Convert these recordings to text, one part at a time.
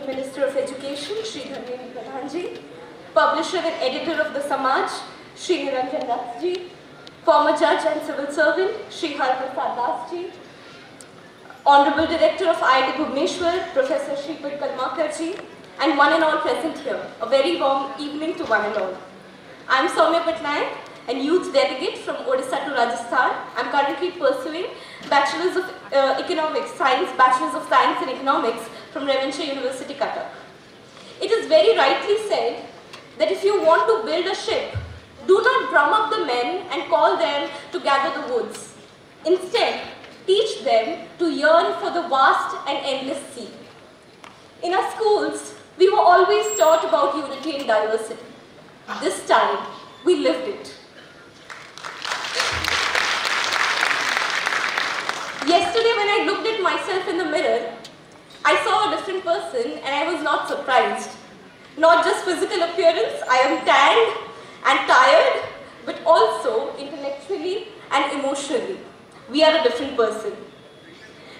Honorable Minister of Education, Shri Dharmendra Pradhan ji, publisher and editor of the Samaj, Shri Niranjan Das ji, former judge and civil servant, Shri Harprasad Das ji, Honorable Director of IIT Bhubaneswar, Professor Sriput Karmakar ji, and one and all present here. A very warm evening to one and all. I am Soumya Patnaik, a youth delegate from Odisha to Rajasthan. I am currently pursuing Bachelor's of Economics, Science, Bachelor's of Science in Economics from Ravenshaw University, Cuttack. It is very rightly said that if you want to build a ship, do not drum up the men and call them to gather the woods. Instead, teach them to yearn for the vast and endless sea. In our schools, we were always taught about unity and diversity. This time, we lived it. Yesterday, when I looked at myself in the mirror, I saw a different person and I was not surprised. Not just physical appearance, I am tanned and tired, but also intellectually and emotionally. We are a different person.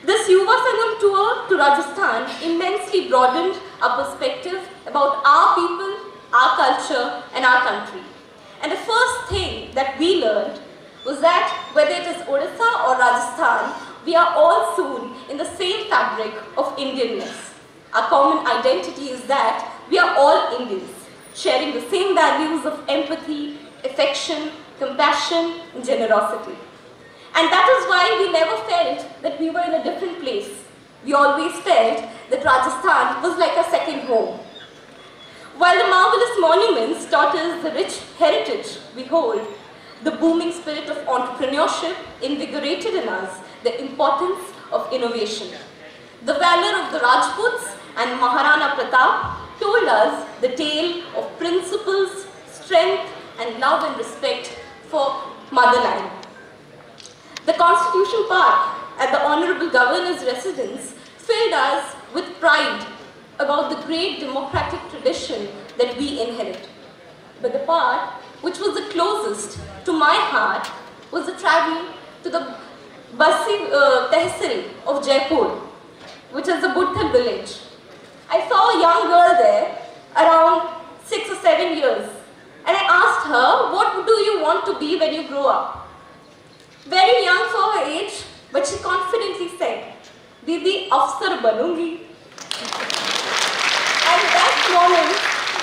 This Yuva Sangam tour to Rajasthan immensely broadened our perspective about our people, our culture and our country. And the first thing that we learned was that whether it is Odisha or Rajasthan, we are all sewn in the same fabric of Indianness. Our common identity is that we are all Indians, sharing the same values of empathy, affection, compassion and generosity. And that is why we never felt that we were in a different place. We always felt that Rajasthan was like a second home. While the marvelous monuments taught us the rich heritage we hold, the booming spirit of entrepreneurship invigorated in us the importance of innovation. The valor of the Rajputs and Maharana Pratap told us the tale of principles, strength and love and respect for motherland. The Constitution Park at the Honorable Governor's residence filled us with pride about the great democratic tradition that we inherit. But the part which was the closest to my heart was the travel to the Basi Tehsil of Jaipur, which is a Bhutan village. I saw a young girl there around 6 or 7 years and I asked her, what do you want to be when you grow up? Very young for her age, but she confidently said, Didi, Afsar Banungi. And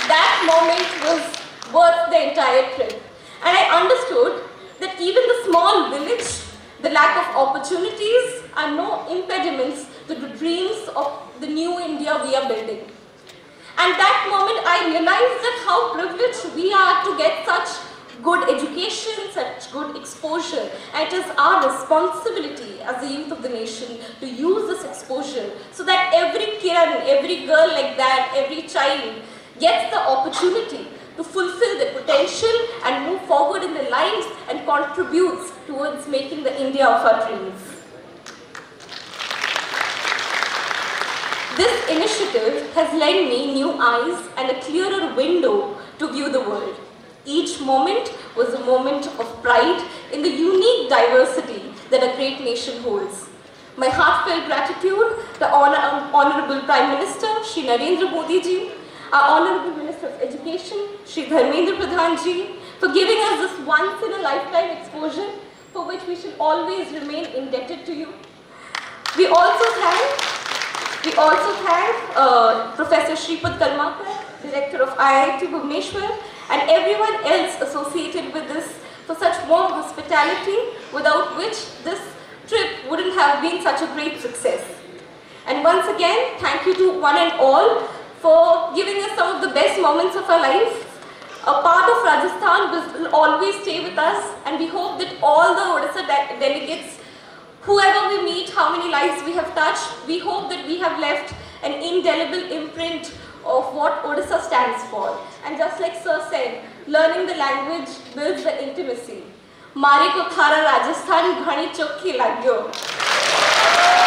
that moment was worth the entire trip. And I understood that even the small village, the lack of opportunities are no impediments to the dreams of the new India we are building. And that moment I realized that how privileged we are to get such good education, such good exposure, and it is our responsibility as the youth of the nation to use this exposure so that every Kiran, every girl like that, every child gets the opportunity to fulfill their potential and move forward in their lives and contributes towards making the India of our dreams. This initiative has lent me new eyes and a clearer window to view the world. Each moment was a moment of pride in the unique diversity that a great nation holds. My heartfelt gratitude to the Honorable Prime Minister, Shri Narendra Modi ji, our Honorable Minister of Education, Shri Dharmendra Pradhan ji, for giving us this once in a lifetime exposure for which we should always remain indebted to you. We also thank Professor Sriput Karmakar, Director of IIT Bhubaneswar, and everyone else associated with this for such warm hospitality, without which this trip wouldn't have been such a great success. And once again, thank you to one and all for giving us some of the best moments of our lives. A part of Rajasthan will always stay with us, and we hope that all the Odisha delegates, whoever we meet, how many lives we have touched, we hope that we have left an indelible imprint of what Odisha stands for. And just like Sir said, learning the language builds the intimacy. Mare ko thara Rajasthan ghani chokhi lagyo.